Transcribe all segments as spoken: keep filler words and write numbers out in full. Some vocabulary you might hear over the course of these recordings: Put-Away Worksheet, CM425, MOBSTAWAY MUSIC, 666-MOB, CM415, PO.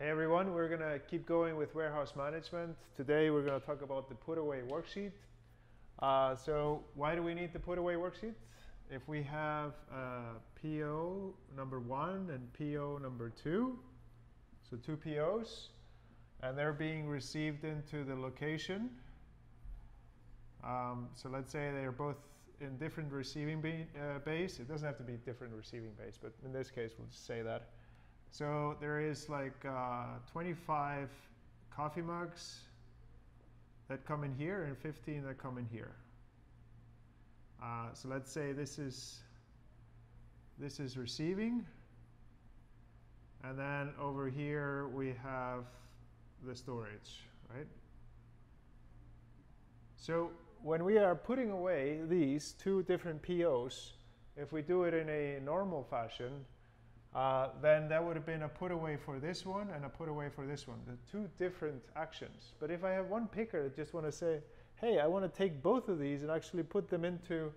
Hey everyone, we're gonna keep going with warehouse management. Today we're gonna talk about the put away worksheet. Uh, so why do we need the put away worksheet? If we have uh, P O number one and P O number two, so two P Os, and they're being received into the location. Um, so let's say they're both in different receiving uh, base. It doesn't have to be different receiving base, but in this case we'll just say that. So there is like uh, twenty-five coffee mugs that come in here and fifteen that come in here. Uh, so let's say this is this is receiving, and then over here we have the storage, right? So when we are putting away these two different P Os, if we do it in a normal fashion, Uh, then that would have been a put away for this one and a put away for this one. The two different actions. But if I have one picker that just want to say, hey, I want to take both of these and actually put them into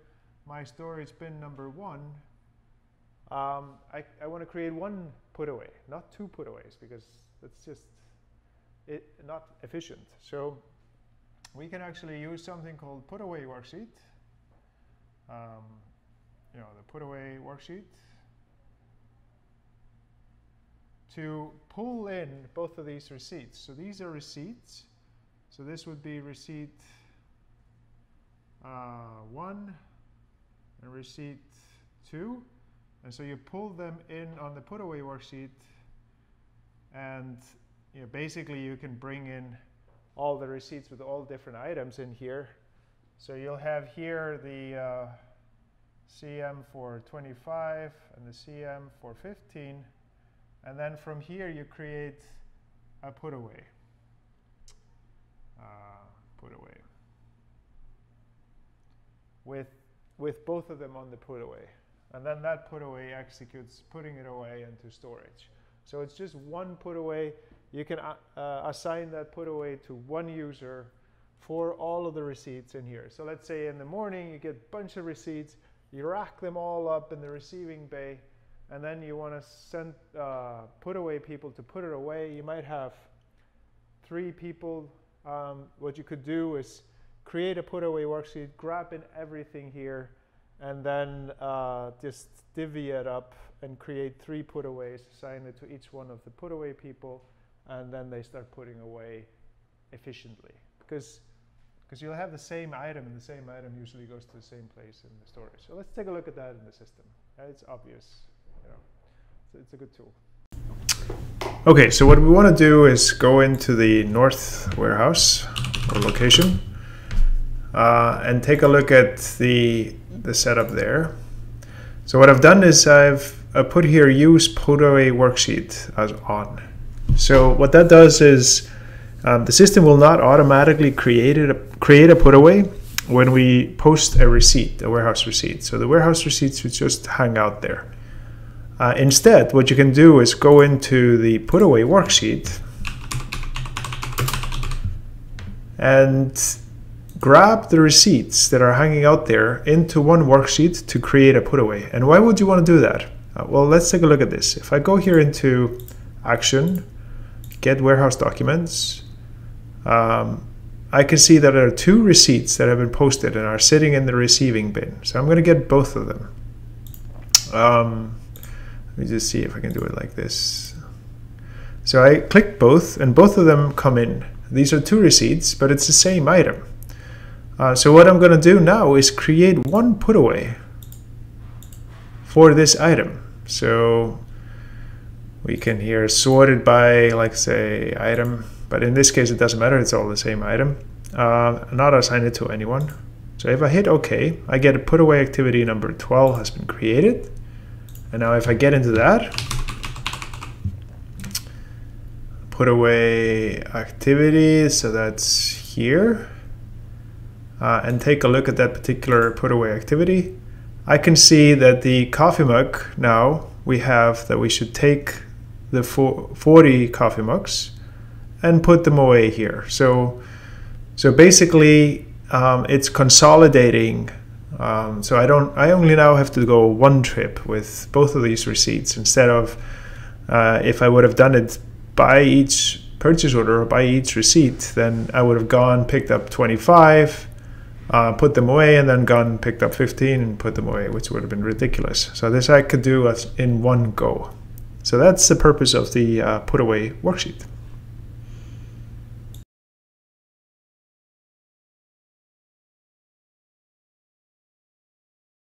my storage bin number one, um, I, I want to create one put away, not two put aways, because that's just it, not efficient. So we can actually use something called put away worksheet, um, you know, the put away worksheet, to pull in both of these receipts. So these are receipts. So this would be receipt uh, one and receipt two. And so you pull them in on the put away worksheet, and you know, basically you can bring in all the receipts with all different items in here. So you'll have here the uh, C M four twenty-five and the C M four fifteen. And then from here, you create a put away. Uh, put away. With, with both of them on the put away. And then that put away executes putting it away into storage. So it's just one put away. You can uh, assign that put away to one user for all of the receipts in here. So let's say in the morning, you get a bunch of receipts. You rack them all up in the receiving bay. And then you want to send uh, put away people to put it away. You might have three people. Um, what you could do is create a put away worksheet, grab in everything here, and then uh, just divvy it up and create three put aways, assign it to each one of the put away people, and then they start putting away efficiently. Because, because you'll have the same item, and the same item usually goes to the same place in the storage. So let's take a look at that in the system. It's obvious. You know, so it's a good tool. Okay, so what we want to do is go into the north warehouse or location uh, and take a look at the the setup there. So what I've done is I've I put here use put away worksheet as on. So what that does is um, the system will not automatically create a create a put away when we post a receipt, a warehouse receipt. So the warehouse receipts should just hang out there. Uh, instead, what you can do is go into the put away worksheet and grab the receipts that are hanging out there into one worksheet to create a put away. And why would you want to do that? Uh, well, let's take a look at this. If I go here into Action, Get Warehouse Documents, um, I can see that there are two receipts that have been posted and are sitting in the receiving bin. So I'm going to get both of them. Um, Let me just see if I can do it like this. So I click both, and both of them come in. These are two receipts, but it's the same item. Uh, so what I'm going to do now is create one put away for this item. So we can here sort it by, like, say, item. But in this case, it doesn't matter. It's all the same item. Uh, not assign it to anyone. So if I hit OK, I get a put away activity number twelve has been created. And now if I get into that, put away activity, so that's here, uh, and take a look at that particular put away activity, I can see that the coffee mug now we have that we should take the forty coffee mugs and put them away here. So, so basically um, it's consolidating. Um, so I don't. I only now have to go one trip with both of these receipts instead of uh, if I would have done it by each purchase order or by each receipt, then I would have gone, picked up twenty-five, uh, put them away, and then gone and picked up fifteen and put them away, which would have been ridiculous. So this I could do in one go. So that's the purpose of the uh, put away worksheet.